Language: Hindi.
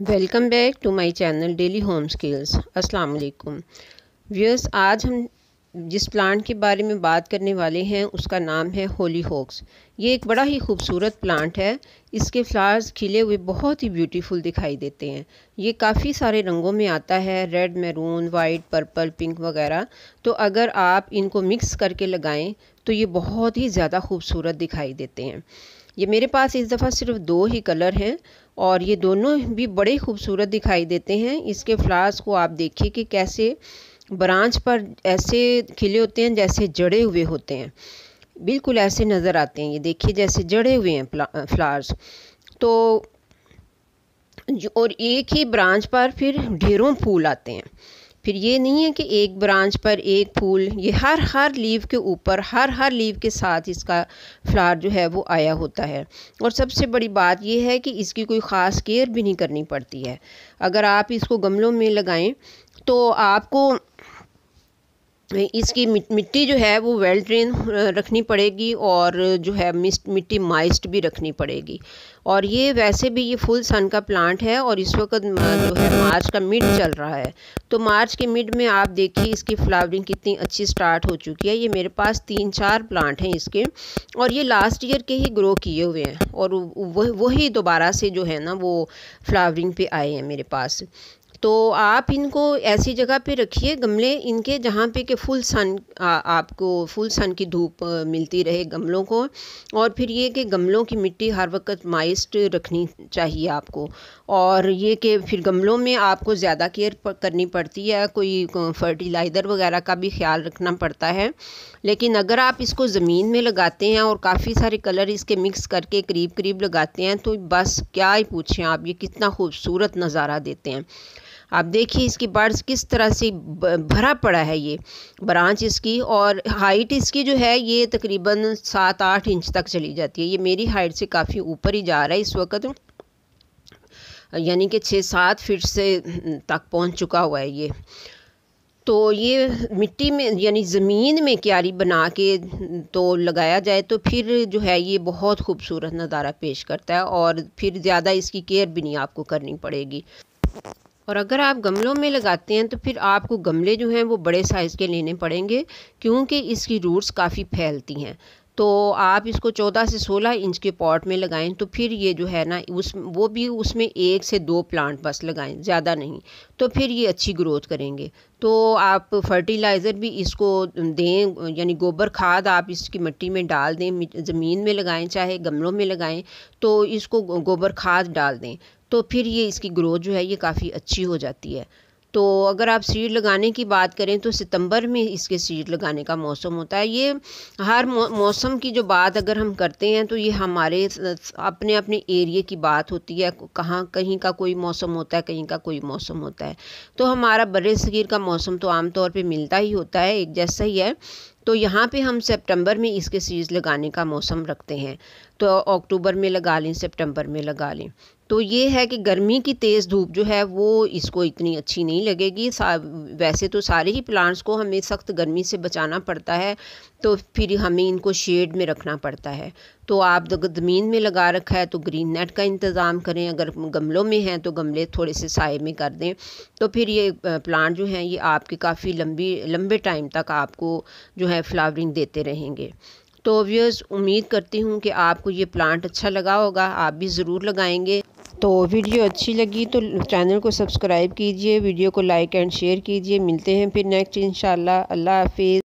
Welcome back to my channel daily home skills. अस्सलाम वालेकुम व्यूअर्स, आज हम जिस प्लांट के बारे में बात करने वाले हैं उसका नाम है हॉलीहॉक्स। ये एक बड़ा ही खूबसूरत प्लांट है। इसके फ्लावर्स खिले हुए बहुत ही ब्यूटीफुल दिखाई देते हैं। ये काफ़ी सारे रंगों में आता है, red, maroon, white, purple, pink वगैरह। तो अगर आप इनको मिक्स करके लगाएं तो ये बहुत ही ज़्यादा खूबसूरत दिखाई देते हैं। ये मेरे पास इस दफ़ा सिर्फ दो ही कलर हैं और ये दोनों भी बड़े खूबसूरत दिखाई देते हैं। इसके फ्लावर्स को आप देखिए कि कैसे ब्रांच पर ऐसे खिले होते हैं जैसे जड़े हुए होते हैं, बिल्कुल ऐसे नज़र आते हैं। ये देखिए जैसे जड़े हुए हैं फ्लावर्स। तो और एक ही ब्रांच पर फिर ढेरों फूल आते हैं। फिर ये नहीं है कि एक ब्रांच पर एक फूल, ये हर लीव के ऊपर हर लीव के साथ इसका फ्लावर जो है वो आया होता है। और सबसे बड़ी बात ये है कि इसकी कोई ख़ास केयर भी नहीं करनी पड़ती है। अगर आप इसको गमलों में लगाएं तो आपको इसकी मिट्टी जो है वो वेल ड्रेन रखनी पड़ेगी और जो है मिट्टी माइस्ट भी रखनी पड़ेगी। और ये वैसे भी ये फुल सन का प्लांट है और इस वक्त जो है मार्च का मिड चल रहा है। तो मार्च के मिड में आप देखिए इसकी फ्लावरिंग कितनी अच्छी स्टार्ट हो चुकी है। ये मेरे पास 3-4 प्लांट हैं इसके और ये लास्ट ईयर के ही ग्रो किए हुए हैं और वही दोबारा से जो है ना वो फ्लावरिंग पे आए हैं मेरे पास। तो आप इनको ऐसी जगह पे रखिए गमले इनके जहाँ पे कि फुल सन, आपको फुल सन की धूप मिलती रहे गमलों को। और फिर ये कि गमलों की मिट्टी हर वक्त माइस्ट रखनी चाहिए आपको। और ये कि फिर गमलों में आपको ज़्यादा केयर करनी पड़ती है, कोई फर्टिलाइज़र वगैरह का भी ख्याल रखना पड़ता है। लेकिन अगर आप इसको ज़मीन में लगाते हैं और काफ़ी सारे कलर इसके मिक्स करके करीब लगाते हैं तो बस क्या ही पूछें आप, ये कितना खूबसूरत नज़ारा देते हैं। आप देखिए इसकी बर्ड्स किस तरह से भरा पड़ा है ये ब्रांच इसकी। और हाइट इसकी जो है ये तकरीबन 7-8 इंच तक चली जाती है। ये मेरी हाइट से काफ़ी ऊपर ही जा रहा है इस वक्त, यानी कि 6-7 फीट से तक पहुंच चुका हुआ है ये। तो ये मिट्टी में यानी ज़मीन में क्यारी बना के तो लगाया जाए तो फिर जो है ये बहुत खूबसूरत नज़ारा पेश करता है और फिर ज़्यादा इसकी केयर भी नहीं आपको करनी पड़ेगी। और अगर आप गमलों में लगाते हैं तो फिर आपको गमले जो हैं वो बड़े साइज़ के लेने पड़ेंगे क्योंकि इसकी रूट्स काफ़ी फैलती हैं। तो आप इसको 14 से 16 इंच के पॉट में लगाएं तो फिर ये जो है ना उसमें 1 से 2 प्लांट बस लगाएं, ज़्यादा नहीं, तो फिर ये अच्छी ग्रोथ करेंगे। तो आप फर्टिलाइज़र भी इसको दें, यानी गोबर खाद आप इसकी मिट्टी में डाल दें। ज़मीन में लगाएं चाहे गमलों में लगाएं तो इसको गोबर खाद डाल दें तो फिर ये इसकी ग्रोथ जो है ये काफ़ी अच्छी हो जाती है। तो अगर आप सीड लगाने की बात करें तो सितंबर में इसके सीड लगाने का मौसम होता है। ये हर मौसम की जो बात अगर हम करते हैं तो ये हमारे अपने अपने एरिया की बात होती है। कहाँ कहीं का कोई मौसम होता है, कहीं का कोई मौसम होता है। तो हमारा बर्र-ए-सगीर का मौसम तो आमतौर पे मिलता ही होता है, एक जैसा ही है। तो यहाँ पे हम सितंबर में इसके सीड्स लगाने का मौसम रखते हैं। तो अक्टूबर में लगा लें, सितंबर में लगा लें। तो ये है कि गर्मी की तेज़ धूप जो है वो इसको इतनी अच्छी नहीं लगेगी। वैसे तो सारे ही प्लांट्स को हमें सख्त गर्मी से बचाना पड़ता है, तो फिर हमें इनको शेड में रखना पड़ता है। तो आप ज़मीन में लगा रखा है तो ग्रीन नेट का इंतज़ाम करें। अगर गमलों में हैं तो गमले थोड़े से साए में कर दें तो फिर ये प्लांट जो हैं ये आपके काफ़ी लंबे टाइम तक आपको जो है फ्लावरिंग देते रहेंगे। तो व्यूअर्स, उम्मीद करती हूँ कि आपको ये प्लांट अच्छा लगा होगा, आप भी ज़रूर लगाएंगे। तो वीडियो अच्छी लगी तो चैनल को सब्सक्राइब कीजिए, वीडियो को लाइक एंड शेयर कीजिए। मिलते हैं फिर नेक्स्ट इंशाल्लाह। अल्लाह हाफिज़।